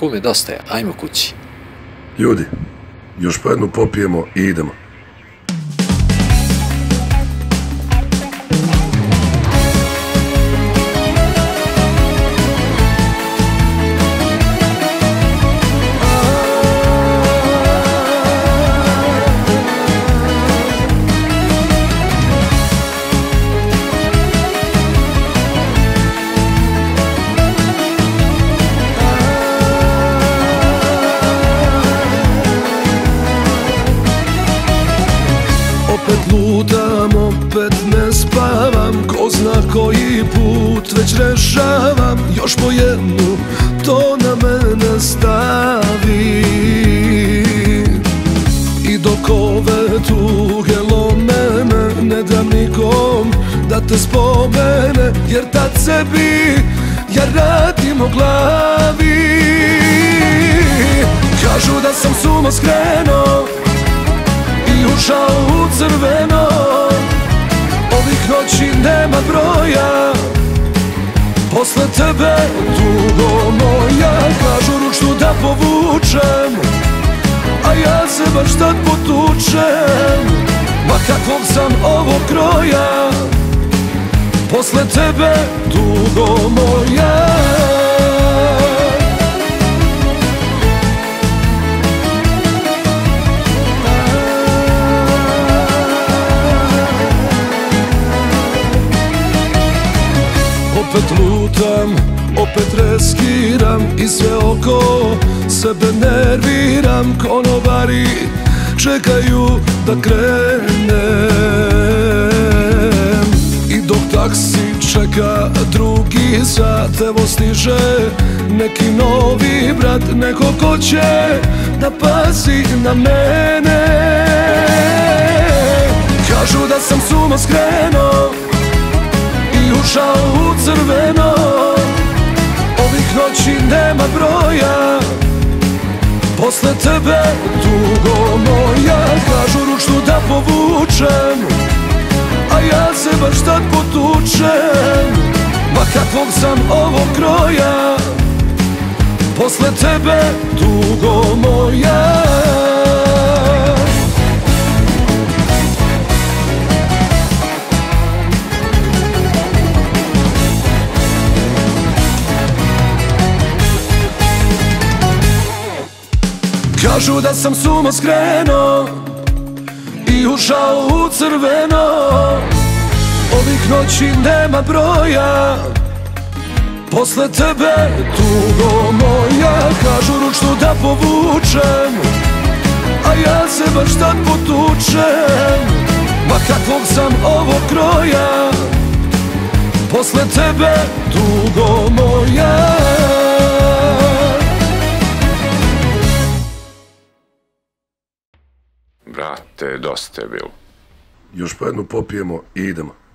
Kume, dosta je, ajmo kući. Ljudi, još po jednu popijemo i idemo. Lutam, opet ne spavam, ko zna koji put već rešavam. Još po jednu, to na mene stavi. I dok ove tuge lome me, ne dam nikom da te spomene. Jer tad sebi ja radim o glavi. Kažu da sam s uma skrenuo i ušao u crveno. Ovih noći nema broja, posle tebe dugo moja. Kažu ručnu da povučem, a ja se baš tad potučem. Ma kakvom sam ovog kroja, posle tebe dugo moja. Opet lutam, opet reskiram i sve oko sebe nerviram. Konobari čekaju da krenem. I dok taksi čeka drugi sat, evo stiže neki novi brat. Neko ko će da pazi na mene. Kažu da sam s uma skrenuo i ušao u crveno. Ovih noći nema broja, posle tebe dugo moja. Kažu ručnu da povučem, a ja se baš tad potučem. Ma kakvog sam ovog kroja, posle tebe dugo moja. Kažu da sam s uma skrenuo i ušao u crveno. Ovih noći nema broja, posle tebe dugo moja. Kažu ručnu da povučem, a ja se baš tad potučem. Ma kakvog sam ovog kroja, posle tebe dugo moja. Brate, dosta je bilo. Još po jednu popijemo i idemo.